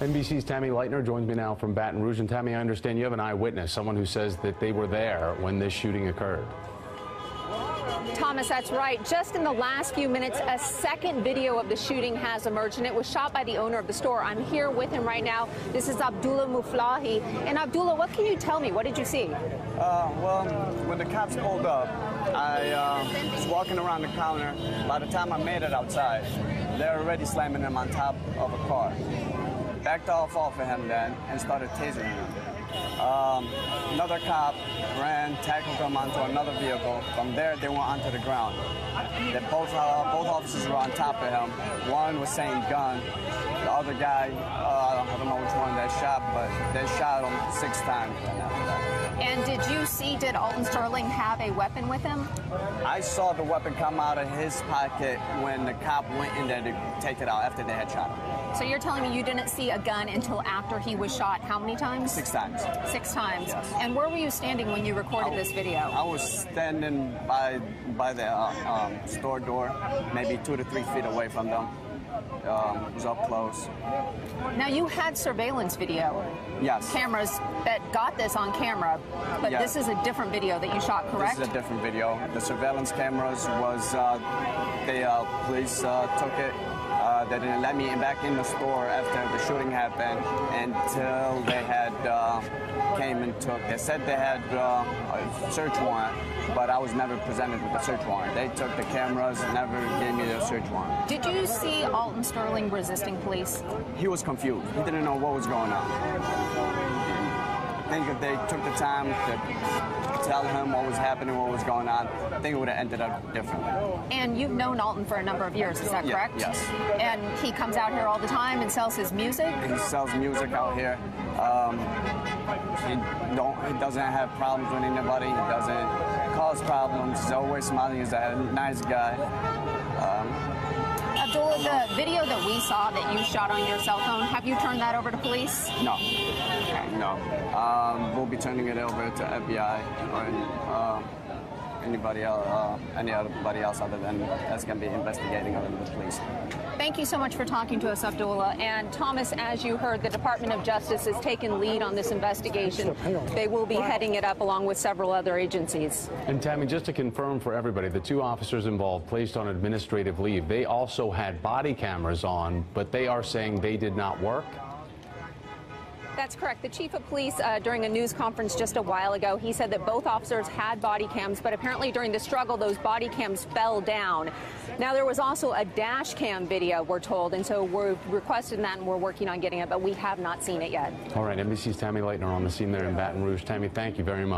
NBC's Tammy Leitner joins me now from Baton Rouge. And Tammy, I understand you have an eyewitness, someone who says that they were there when this shooting occurred. Thomas, that's right. Just in the last few minutes, a second video of the shooting has emerged, and it was shot by the owner of the store. I'm here with him right now. This is Abdullah Muflahi. And Abdullah, what can you tell me? What did you see? Well, when the cops pulled up, I was walking around the counter. By the time I made it outside, they're already slamming him on top of a car. Backed off of him then and started tasing him. Another cop ran, tackled him onto another vehicle. From there, they went onto the ground. Both officers were on top of him. One was saying gun. The other guy, I don't know which one they shot, but they shot him 6 times. And did Alton Sterling have a weapon with him? I saw the weapon come out of his pocket when the cop went in there to take it out after they had shot him. So you're telling me you didn't see a gun until after he was shot how many times? 6 times. 6 times. Yes. And where were you standing when you recorded this video? I was standing by the store door, maybe 2 to 3 feet away from them. It was up close. Now, you had surveillance video. Yes. Cameras that got this on camera, but yes. This is a different video that you shot, correct? This is a different video. The surveillance cameras was, police took it. They didn't let me back in the store after the shooting happened until they had came and took. They said they had a search warrant, but I was never presented with a search warrant. They took the cameras, never gave me the search warrant. Did you see Alton Sterling resisting police? He was confused. He didn't know what was going on. I think if they took the time to tell him what was happening, what was going on, I think it would have ended up differently. And you've known Alton for a number of years, is that correct? Yes. And he comes out here all the time and sells his music? He sells music out here. He doesn't have problems with anybody. He doesn't cause problems. He's always smiling. He's a nice guy. Abdullah, the video that we saw that you shot on your cell phone, have you turned that over to police? No. Okay. No. We'll be turning it over to FBI or anybody else, anybody else other than that's going to be investigating other than the police. Thank you so much for talking to us, Abdullah. And Thomas, as you heard, the Department of Justice has taken lead on this investigation. They will be heading it up along with several other agencies. And Tammy, just to confirm for everybody, the 2 officers involved placed on administrative leave. They also had body cameras on, but they are saying they did not work. That's correct. The chief of police, during a news conference just a while ago, he said that both officers had body cams, but apparently during the struggle, those body cams fell down. Now, there was also a dash cam video, we're told, and so we're requesting that and we're working on getting it, but we have not seen it yet. All right, NBC's Tammy Leitner on the scene there in Baton Rouge. Tammy, thank you very much.